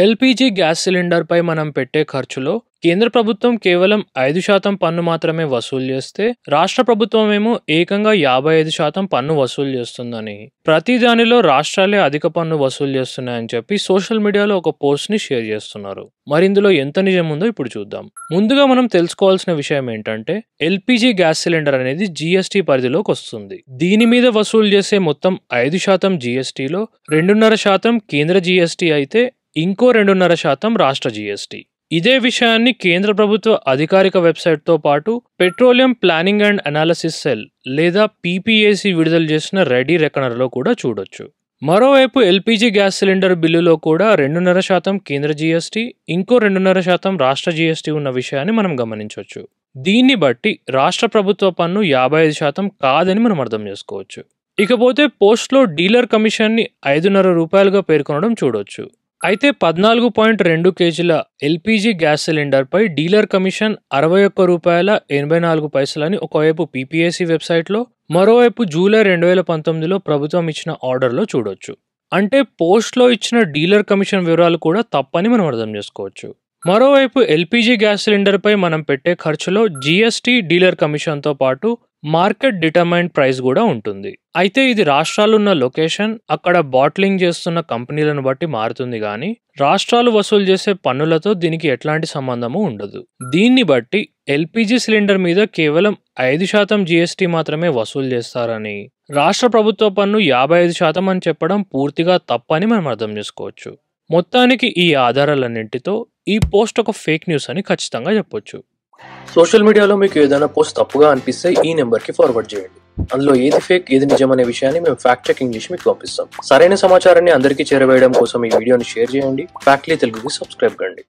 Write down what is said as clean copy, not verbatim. LPG gas cylinder పై మనం పెట్టే ఖర్చులో కేంద్ర ప్రభుత్వం కేవలం 5% పన్ను మాత్రమే వసూలు చేస్తే రాష్ట్ర ప్రభుత్వమేమో ఏకంగా 55% పన్ను వసూలు చేస్తుందని, ప్రతి దానిలో రాష్ట్రాలే అధిక పన్ను వసూలు చేస్తున్నాయని చెప్పి సోషల్ మీడియాలో ఒక పోస్ట్ని షేర్ చేస్తున్నారు. మరి ఇందులో ఎంత నిజం ఉందో ఇప్పుడు చూద్దాం. ముందుగా మనం తెలుసుకోవాల్సిన విషయం ఏంటంటే, ఎల్పీజీ గ్యాస్ సిలిండర్ అనేది జీఎస్టీ పరిధిలోకి వస్తుంది. దీని మీద వసూలు చేసే మొత్తం 5% జీఎస్టీలో 2.5% కేంద్ర జీఎస్టీ అయితే ఇంకో 2.5% రాష్ట్ర జీఎస్టీ. ఇదే విషయాన్ని కేంద్ర ప్రభుత్వ అధికారిక వెబ్సైట్తో పాటు petroleum planning and analysis cell లేదా పీపీఏసీ విడుదల చేసిన రెడీ రెకనర్లో కూడా చూడొచ్చు. మరోవైపు ఎల్పీజీ గ్యాస్ సిలిండర్ బిల్లులో కూడా 2.5% కేంద్ర జీఎస్టీ ఇంకో 2.5% రాష్ట్ర జీఎస్టీ ఉన్న విషయాన్ని మనం గమనించవచ్చు. దీన్ని బట్టి రాష్ట్ర ప్రభుత్వ పన్ను 55% కాదని మనం అర్థం చేసుకోవచ్చు. ఇకపోతే పోస్ట్లో డీలర్ కమిషన్ని 5.5 రూపాయలుగా పేర్కొనడం చూడొచ్చు. అయితే 14.2 కేజీల ఎల్పీజీ గ్యాస్ సిలిండర్పై డీలర్ కమిషన్ 61 రూపాయల 84 పైసలని ఒకవైపు పీపీఏసీ వెబ్సైట్లో, మరోవైపు జూలై 2019లో ప్రభుత్వం ఇచ్చిన ఆర్డర్లో చూడొచ్చు. అంటే పోస్ట్లో ఇచ్చిన డీలర్ కమిషన్ వివరాలు కూడా తప్పని మనం అర్థం చేసుకోవచ్చు. మరోవైపు ఎల్పీజీ గ్యాస్ సిలిండర్పై మనం పెట్టే ఖర్చులో జీఎస్టీ, డీలర్ కమిషన్తో పాటు మార్కెట్ డిటర్మైన్డ్ ప్రైస్ కూడా ఉంటుంది. అయితే ఇది రాష్ట్రాలు ఉన్న లొకేషన్, అక్కడ బాట్లింగ్ చేస్తున్న కంపెనీలను బట్టి మారుతుంది. కానీ రాష్ట్రాలు వసూలు చేసే పన్నులతో దీనికి ఎట్లాంటి సంబంధము ఉండదు. దీన్ని బట్టి ఎల్పీజీ సిలిండర్ మీద కేవలం 5% జీఎస్టీ మాత్రమే వసూలు చేస్తారని, రాష్ట్ర ప్రభుత్వ పన్ను 55% అని చెప్పడం పూర్తిగా తప్పని మనం అర్థం చేసుకోవచ్చు. మొత్తానికి ఈ ఆధారాలన్నింటితో ఈ పోస్ట్ ఒక ఫేక్ న్యూస్ అని ఖచ్చితంగా చెప్పొచ్చు. సోషల్ మీడియాలో మీకు ఏదైనా పోస్ట్ తప్పుగా అనిపిస్తే ఈ నెంబర్కి ఫార్వర్డ్ చేయండి. అందులో ఏది ఫేక్ ఏది నిజం అనే విషయాన్ని మేము ఫ్యాక్ట్ చెకింగ్ చేసి మీకు పంపిస్తాం. సరైన సమాచారాన్ని అందరికీ చేరవేయడం కోసం ఈ వీడియోని షేర్ చేయండి. ఫ్యాక్ట్లీ తెలుగుకి సబ్స్క్రైబ్ కండి.